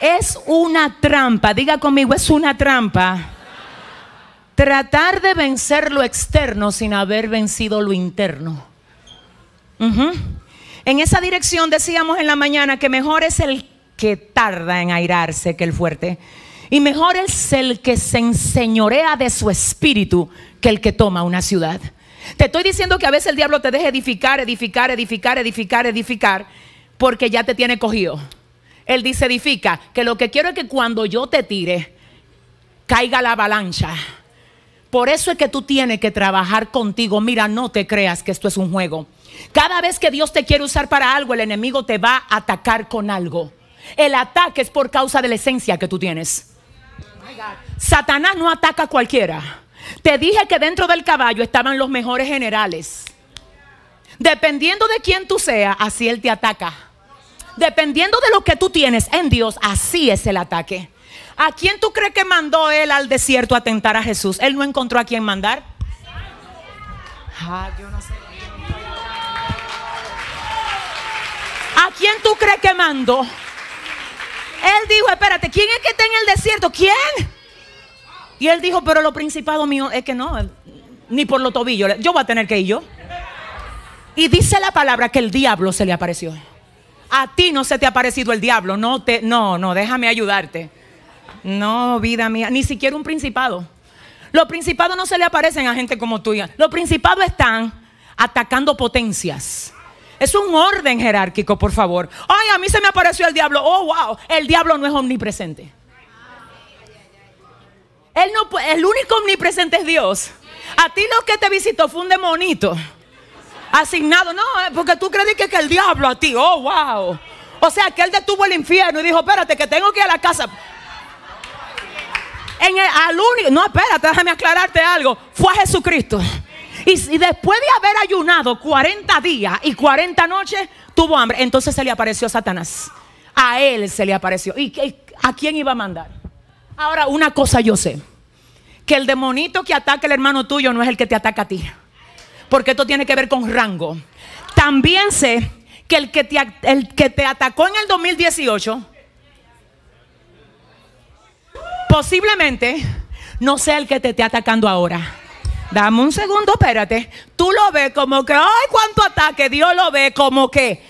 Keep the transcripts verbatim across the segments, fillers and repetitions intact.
Es una trampa, diga conmigo, es una trampa. Tratar de vencer lo externo sin haber vencido lo interno. Uh-huh. En esa dirección decíamos en la mañana que mejor es el que tarda en airarse que el fuerte. Y mejor es el que se enseñorea de su espíritu que el que toma una ciudad. Te estoy diciendo que a veces el diablo te deja edificar, edificar, edificar, edificar, edificar, porque ya te tiene cogido. Él dice edifica, que lo que quiero es que cuando yo te tire, caiga la avalancha. Por eso es que tú tienes que trabajar contigo. Mira, no te creas que esto es un juego. Cada vez que Dios te quiere usar para algo, el enemigo te va a atacar con algo. El ataque es por causa de la esencia que tú tienes. Satanás no ataca a cualquiera. Te dije que dentro del caballo estaban los mejores generales. Dependiendo de quién tú seas, así él te ataca. Dependiendo de lo que tú tienes en Dios, así es el ataque. ¿A quién tú crees que mandó él al desierto a tentar a Jesús? Él no encontró a quién mandar. Ah, yo no sé. ¿A quién tú crees que mandó? Él dijo, espérate, ¿quién es que está en el desierto? ¿Quién? Y él dijo, pero lo principado mío es que no, ni por los tobillos, yo voy a tener que ir yo. Y dice la palabra que el diablo se le apareció. A ti no se te ha aparecido el diablo, no, te, no, no, déjame ayudarte. No, vida mía, ni siquiera un principado. Los principados no se le aparecen a gente como tuya. Los principados están atacando potencias. Es un orden jerárquico, por favor. Ay, a mí se me apareció el diablo. Oh, wow, el diablo no es omnipresente. Él no, el único omnipresente es Dios. A ti lo que te visitó fue un demonito asignado. No, porque tú crees que, que el diablo a ti. Oh, wow. O sea, que él detuvo el infierno y dijo, espérate, que tengo que ir a la casa. En el, al único, no, espérate, déjame aclararte algo. Fue a Jesucristo. Y, y después de haber ayunado cuarenta días y cuarenta noches, tuvo hambre. Entonces se le apareció Satanás. A él se le apareció. ¿Y qué, a quién iba a mandar? Ahora, una cosa yo sé, que el demonito que ataca al hermano tuyo no es el que te ataca a ti, porque esto tiene que ver con rango. También sé que el que te, el que te atacó en el dos mil dieciocho, posiblemente no sea el que te esté atacando ahora. Dame un segundo, espérate. Tú lo ves como que, ay, cuánto ataque. Dios lo ve como que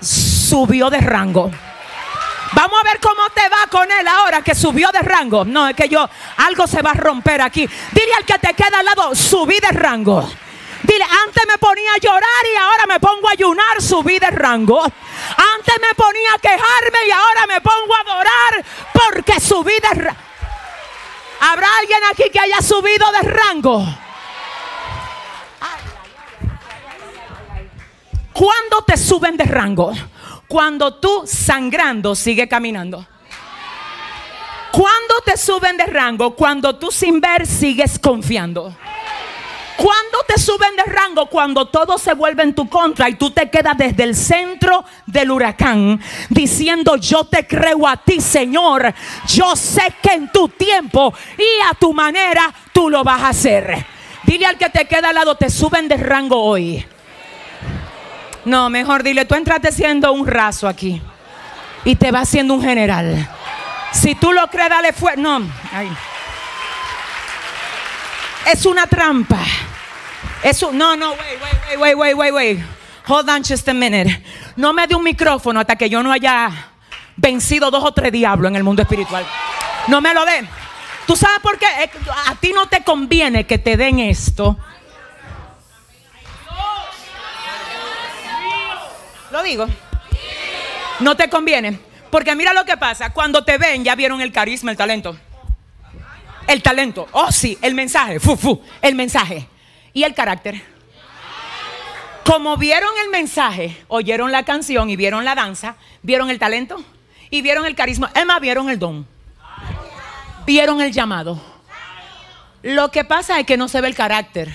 subió de rango. Vamos a ver cómo te va con él ahora que subió de rango. No, es que yo, algo se va a romper aquí. Dile al que te queda al lado, subí de rango. Dile, antes me ponía a llorar y ahora me pongo a ayunar, subí de rango. Antes me ponía a quejarme y ahora me pongo a adorar porque subí de rango. ¿Habrá alguien aquí que haya subido de rango? ¿Cuándo te suben de rango? Cuando tú sangrando sigue caminando. Cuando te suben de rango, cuando tú sin ver sigues confiando. Cuando te suben de rango, cuando todo se vuelve en tu contra y tú te quedas desde el centro del huracán diciendo yo te creo a ti, Señor, yo sé que en tu tiempo y a tu manera tú lo vas a hacer. Dile al que te queda al lado, te suben de rango hoy. No, mejor dile, tú entraste siendo un raso aquí y te vas siendo un general. Si tú lo crees, dale fuerte. No, ay. Es una trampa. Es un... No, no, wait, wait, wait, wait, wait, wait. Hold on just a minute. No me dé un micrófono hasta que yo no haya vencido dos o tres diablos en el mundo espiritual. No me lo dé. ¿Tú sabes por qué? A ti no te conviene que te den esto. Lo digo. No te conviene. Porque mira lo que pasa. Cuando te ven, ya vieron el carisma, el talento. El talento. Oh, sí. El mensaje. Fu, fu. El mensaje. Y el carácter. Como vieron el mensaje, oyeron la canción y vieron la danza, vieron el talento y vieron el carisma. Además, vieron el don. Vieron el llamado. Lo que pasa es que no se ve el carácter.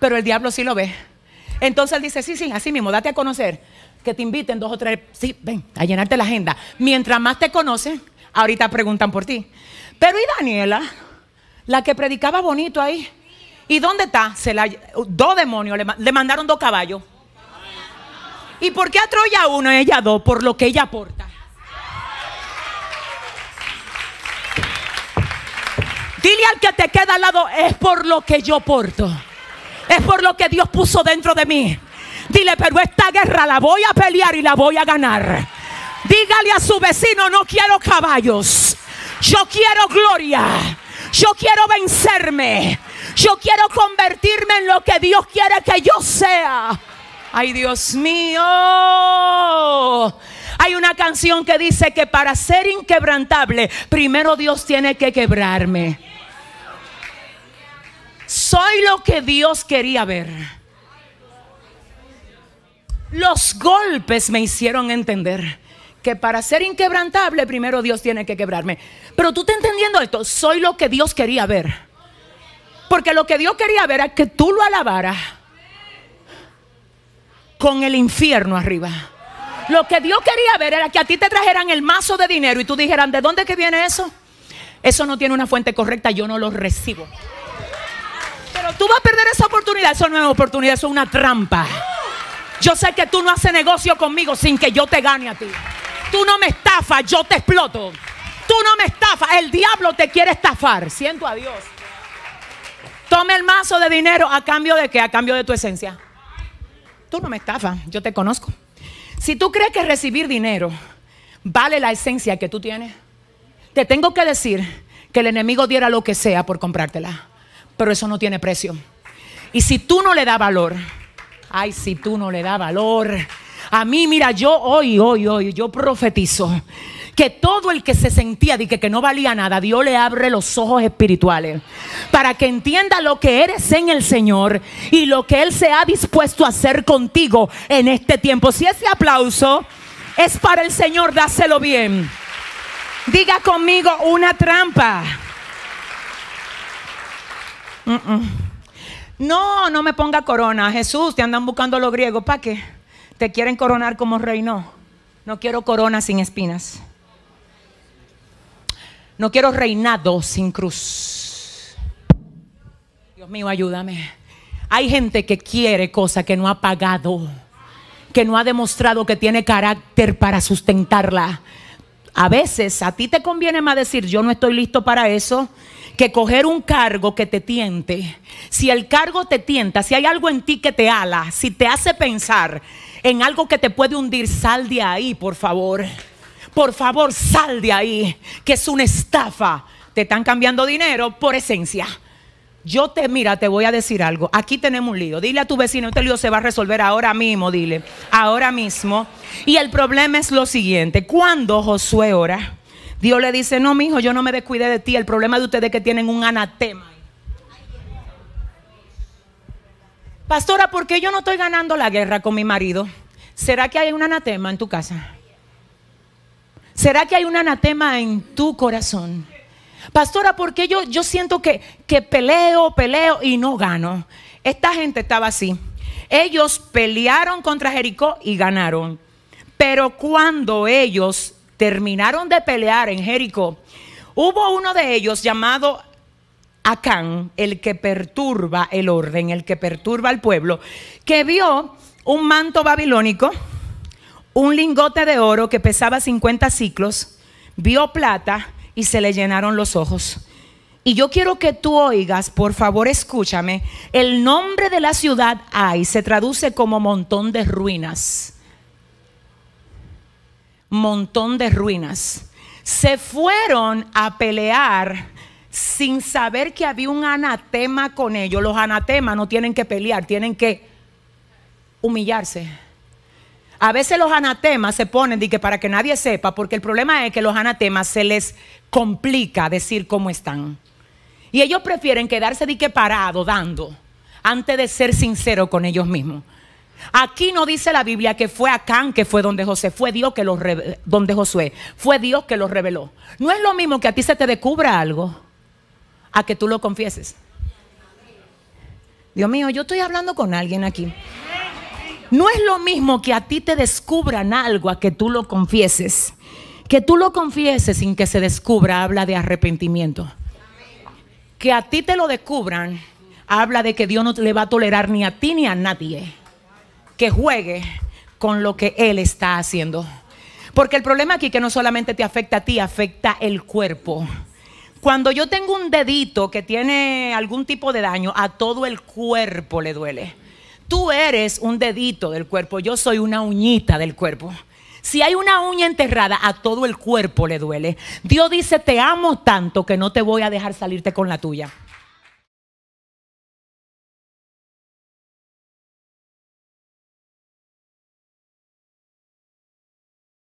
Pero el diablo sí lo ve. Entonces él dice, sí, sí, así mismo, date a conocer, que te inviten dos o tres, sí, ven, a llenarte la agenda. Mientras más te conocen, ahorita preguntan por ti. Pero ¿y Daniela? La que predicaba bonito ahí. ¿Y dónde está? Se la, dos demonios, le, le mandaron dos caballos. ¿Y por qué a Troya uno y ella dos? Por lo que ella aporta. Dile al que te queda al lado, es por lo que yo porto. Es por lo que Dios puso dentro de mí. Dile, pero esta guerra la voy a pelear y la voy a ganar. Dígale a su vecino, no quiero caballos. Yo quiero gloria. Yo quiero vencerme. Yo quiero convertirme en lo que Dios quiere que yo sea. Ay, Dios mío. Hay una canción que dice que para ser inquebrantable, primero Dios tiene que quebrarme. Soy lo que Dios quería ver. Los golpes me hicieron entender que para ser inquebrantable, primero Dios tiene que quebrarme. Pero tú estás entendiendo esto. Soy lo que Dios quería ver. Porque lo que Dios quería ver es que tú lo alabaras con el infierno arriba. Lo que Dios quería ver era que a ti te trajeran el mazo de dinero y tú dijeran, ¿de dónde que viene eso? Eso no tiene una fuente correcta, yo no lo recibo. Pero tú vas a perder esa oportunidad. Eso no es una oportunidad, eso es una trampa. Yo sé que tú no haces negocio conmigo sin que yo te gane a ti. Tú no me estafas, yo te exploto. Tú no me estafas, el diablo te quiere estafar. Siento a Dios. Tome el mazo de dinero, ¿a cambio de qué? A cambio de tu esencia. Tú no me estafas, yo te conozco. Si tú crees que recibir dinero vale la esencia que tú tienes, te tengo que decir que el enemigo diera lo que sea por comprártela, pero eso no tiene precio. Y si tú no le das valor, ay, si tú no le das valor, a mí, mira, yo hoy, hoy, hoy, yo profetizo que todo el que se sentía de que, que no valía nada, Dios le abre los ojos espirituales para que entienda lo que eres en el Señor y lo que Él se ha dispuesto a hacer contigo en este tiempo. Si ese aplauso es para el Señor, dáselo bien. Diga conmigo, una trampa. uh -uh. No, no me ponga corona, Jesús, te andan buscando los griegos, ¿para qué? Te quieren coronar como rey. No, no quiero corona sin espinas. No quiero reinado sin cruz. Dios mío, ayúdame. Hay gente que quiere cosas que no ha pagado, que no ha demostrado que tiene carácter para sustentarla. A veces a ti te conviene más decir yo no estoy listo para eso que coger un cargo que te tiente. Si el cargo te tienta, si hay algo en ti que te ala, si te hace pensar en algo que te puede hundir, sal de ahí, por favor. Por favor, sal de ahí, que es una estafa. Te están cambiando dinero por esencia. Yo te, mira, te voy a decir algo. Aquí tenemos un lío. Dile a tu vecino, este lío se va a resolver ahora mismo, dile. Ahora mismo. Y el problema es lo siguiente. Cuando Josué ora, Dios le dice, no, mijo, yo no me descuidé de ti. El problema de ustedes es que tienen un anatema. Pastora, ¿por qué yo no estoy ganando la guerra con mi marido? ¿Será que hay un anatema en tu casa? ¿Será que hay un anatema en tu corazón? Pastora, ¿por qué yo, yo siento que, que peleo, peleo y no gano? Esta gente estaba así. Ellos pelearon contra Jericó y ganaron. Pero cuando ellos terminaron de pelear en Jericó, hubo uno de ellos llamado Acán, el que perturba el orden, el que perturba al pueblo, que vio un manto babilónico, un lingote de oro que pesaba cincuenta siclos, vio plata y se le llenaron los ojos. Y yo quiero que tú oigas, por favor, escúchame, el nombre de la ciudad Ay se traduce como montón de ruinas. Montón de ruinas. Se fueron a pelear sin saber que había un anatema con ellos. Los anatemas no tienen que pelear, tienen que humillarse. A veces los anatemas se ponen de que para que nadie sepa, porque el problema es que los anatemas se les complica decir cómo están. Y ellos prefieren quedarse de que parado, dando, antes de ser sincero con ellos mismos. Aquí no dice la Biblia que fue Acán, que fue donde José, fue Dios que los reveló, donde Josué, fue Dios que los reveló. No es lo mismo que a ti se te descubra algo, a que tú lo confieses. Dios mío, yo estoy hablando con alguien aquí. No es lo mismo que a ti te descubran algo a que tú lo confieses. Que tú lo confieses sin que se descubra habla de arrepentimiento. Que a ti te lo descubran habla de que Dios no le va a tolerar ni a ti ni a nadie que juegue con lo que Él está haciendo. Porque el problema aquí es que no solamente te afecta a ti, afecta el cuerpo. Cuando yo tengo un dedito que tiene algún tipo de daño, a todo el cuerpo le duele. Tú eres un dedito del cuerpo, yo soy una uñita del cuerpo. Si hay una uña enterrada, a todo el cuerpo le duele. Dios dice, te amo tanto que no te voy a dejar salirte con la tuya.